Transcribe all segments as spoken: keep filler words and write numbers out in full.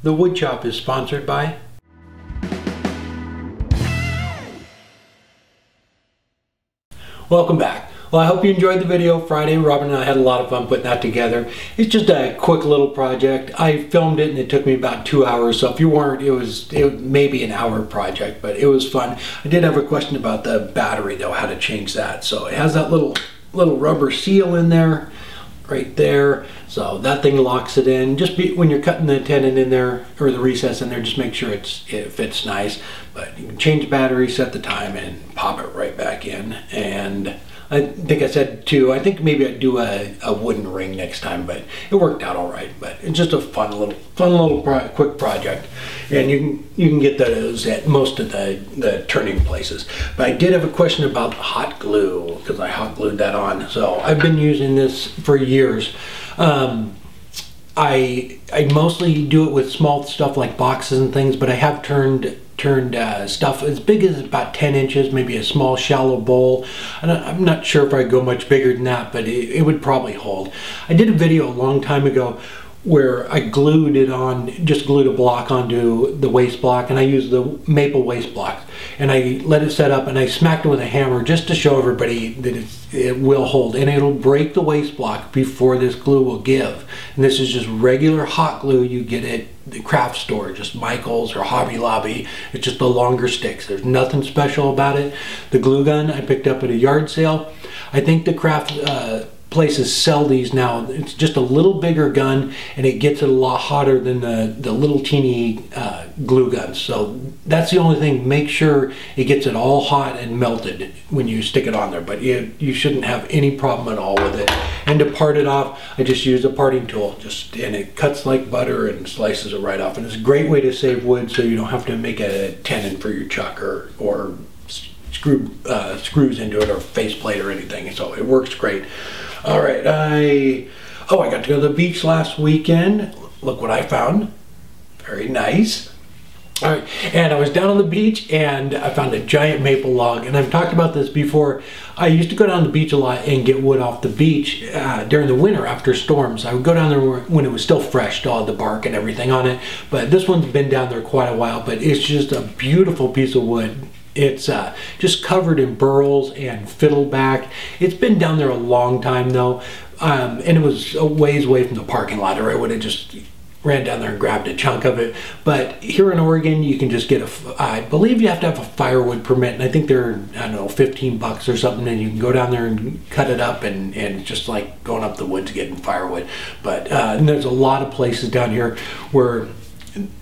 The Wood Chop is sponsored by Welcome back. Well, I hope you enjoyed the video Friday. Robin and I had a lot of fun putting that together. It's just a quick little project. I filmed it and it took me about two hours. So if you weren't, it was it maybe an hour project, but it was fun. I did have a question about the battery though, how to change that. So it has that little little rubber seal in there, right there. So that thing locks it in. Just be, when you're cutting the tenon in there or the recess in there, just make sure it's it fits nice. But you can change the battery, set the time, and pop it right back in. And I think I said too, I think maybe I'd do a, a wooden ring next time, but it worked out all right. But it's just a fun little, fun little pro quick project. And you can, you can get those at most of the, the turning places. But I did have a question about hot glue, because I hot glued that on. So I've been using this for years. Um, I, I mostly do it with small stuff like boxes and things, but I have turned turned uh, stuff as big as about ten inches, maybe a small shallow bowl. And I'm not sure if I go much bigger than that, but it, it would probably hold. I did a video a long time ago where I glued it on, just glued a block onto the waste block, and I used the maple waste block. And I let it set up and I smacked it with a hammer just to show everybody that it's, it will hold, and it'll break the waste block before this glue will give. And this is just regular hot glue you get at the craft store, just Michael's or Hobby Lobby. It's just the longer sticks. There's nothing special about it. The glue gun I picked up at a yard sale. I think the craft uh, places sell these now. It's just a little bigger gun, and it gets it a lot hotter than the, the little teeny uh, glue guns. So that's the only thing. Make sure it gets it all hot and melted when you stick it on there, but you, you shouldn't have any problem at all with it. And to part it off, I just use a parting tool, just and it cuts like butter and slices it right off. And it's a great way to save wood, so you don't have to make a tenon for your chuck or, or screw uh, screws into it or faceplate or anything. So it works great. All right, I, oh, I got to go to the beach last weekend. Look what I found. Very nice. All right, and I was down on the beach and I found a giant maple log. And I've talked about this before. I used to go down to the beach a lot and get wood off the beach uh, during the winter after storms. I would go down there when it was still fresh, all the bark and everything on it. But this one's been down there quite a while, but it's just a beautiful piece of wood. It's uh, just covered in burls and fiddleback. It's been down there a long time though, um, and it was a ways away from the parking lot, or I would have just ran down there and grabbed a chunk of it. But here in Oregon, you can just get a, I believe you have to have a firewood permit, and I think they're, I don't know, fifteen bucks or something, and you can go down there and cut it up, and, and just like going up the woods getting firewood. But uh, and there's a lot of places down here where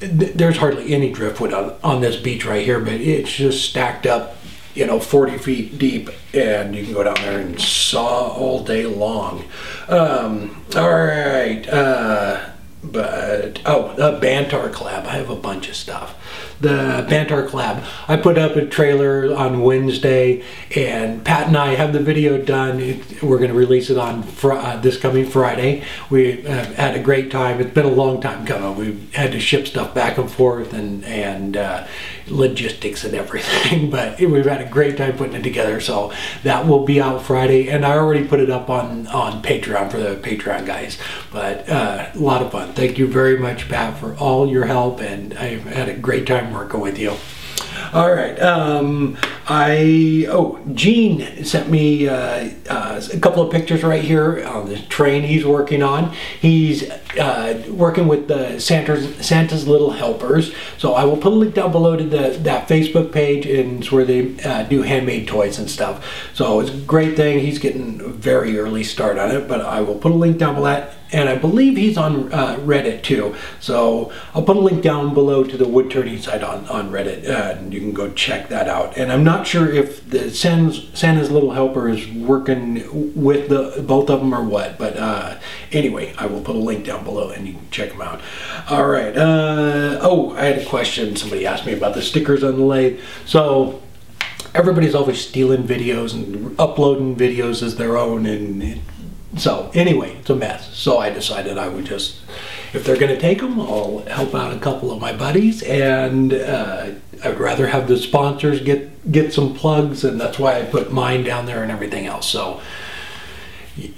there's hardly any driftwood on, on this beach right here, but it's just stacked up, you know, forty feet deep, and you can go down there and saw all day long. Um, all right, uh, but, oh, the Bantar Collab. I have a bunch of stuff. The Bantar Collab. I put up a trailer on Wednesday, and Pat and I have the video done. It, we're going to release it on fr uh, this coming Friday. We uh, had a great time. It's been a long time coming. We've had to ship stuff back and forth and, and uh, logistics and everything, but it, we've had a great time putting it together, so that will be out Friday, and I already put it up on, on Patreon for the Patreon guys, but uh, a lot of fun. Thank you very much, Pat, for all your help, and I've had a great time working with you. All right, um, I, oh, Gene sent me uh, uh, a couple of pictures right here on the train he's working on. He's uh, working with the Santa's, Santa's Little Helpers. So I will put a link down below to the, that Facebook page, and it's where they uh, do handmade toys and stuff. So it's a great thing. He's getting a very early start on it, but I will put a link down below that. And I believe he's on uh, Reddit too. So I'll put a link down below to the wood turning site on, on Reddit, uh, and you can go check that out. And I'm not sure if the Santa's, Santa's Little Helper is working with the both of them or what, but uh, anyway, I will put a link down below and you can check them out. All right, uh, oh, I had a question. Somebody asked me about the stickers on the lathe. So everybody's always stealing videos and uploading videos as their own, and so anyway, it's a mess. So I decided I would just, if they're going to take them, I'll help out a couple of my buddies, and uh, I'd rather have the sponsors get get some plugs, and that's why I put mine down there and everything else. So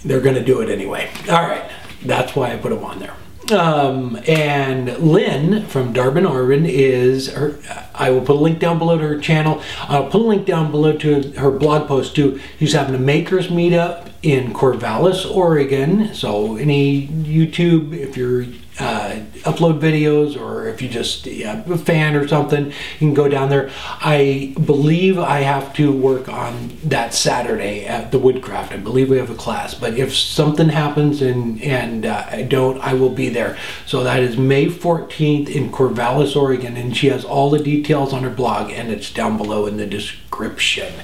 they're going to do it anyway. All right, that's why I put them on there. Um, and Linn from Darbin Orvar is, her, I will put a link down below to her channel. I'll put a link down below to her blog post too. She's having a makers meetup in Corvallis, Oregon. So any YouTube, if you're uh, upload videos or if you just yeah, a fan or something, you can go down there. I believe I have to work on that Saturday at the Woodcraft. I believe we have a class, but if something happens and, and uh, I don't, I will be there. So that is May fourteenth in Corvallis, Oregon, and she has all the details on her blog, and it's down below in the description.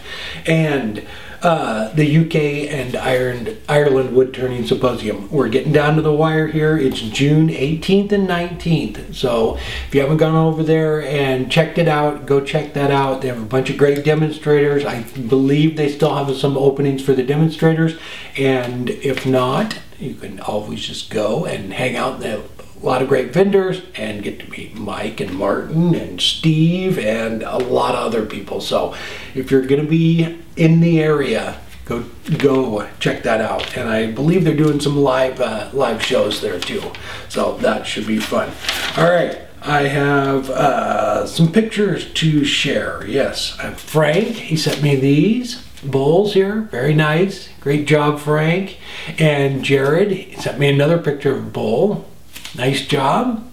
And uh, the U K and Ireland, Ireland Wood Turning Symposium. We're getting down to the wire here. It's June eighteenth and nineteenth. So if you haven't gone over there and checked it out, go check that out. They have a bunch of great demonstrators. I believe they still have some openings for the demonstrators. And if not, you can always just go and hang out. They have a lot of great vendors and get to meet Mike and Martin and Steve and a lot of other people. So if you're going to be in the area, go go check that out. And I believe they're doing some live uh, live shows there too. So that should be fun. All right. I have uh, some pictures to share. Yes, I'm Frank. He sent me these bowls here. Very nice. Great job, Frank. And Jared, he sent me another picture of a bowl. Nice job.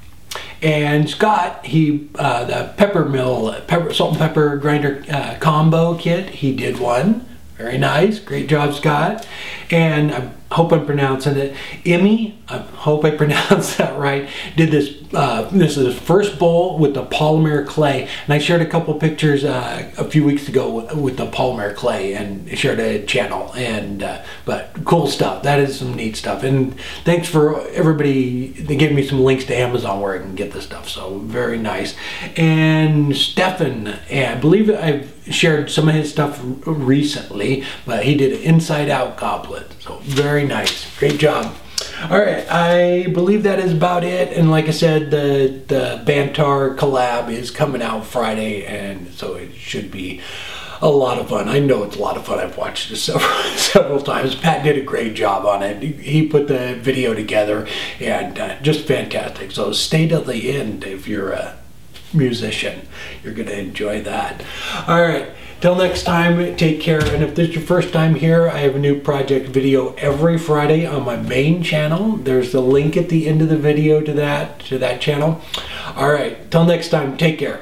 And Scott, he uh, the pepper mill, pepper, salt and pepper grinder uh, combo kit, he did one. Very nice. Great job, Scott. And I hope I'm pronouncing it. Emmy, I hope I pronounced that right, did this. Uh, this is the first bowl with the polymer clay. And I shared a couple pictures uh, a few weeks ago with the polymer clay and shared a channel. And uh, but cool stuff. That is some neat stuff. And thanks for everybody. They gave me some links to Amazon where I can get this stuff. So very nice. And Stefan, and I believe I've shared some of his stuff recently, but he did an inside out goblet. So very nice. Great job. All right, I believe that is about it. And like I said, the, the Bantar Collab is coming out Friday, and so it should be a lot of fun. I know it's a lot of fun. I've watched this several, several times. Pat did a great job on it. He put the video together, and uh, just fantastic. So stay till the end if you're a musician. You're going to enjoy that. All right. Till next time, take care. And if this is your first time here, I have a new project video every Friday on my main channel. There's the link at the end of the video to that, to that channel. All right, till next time, take care.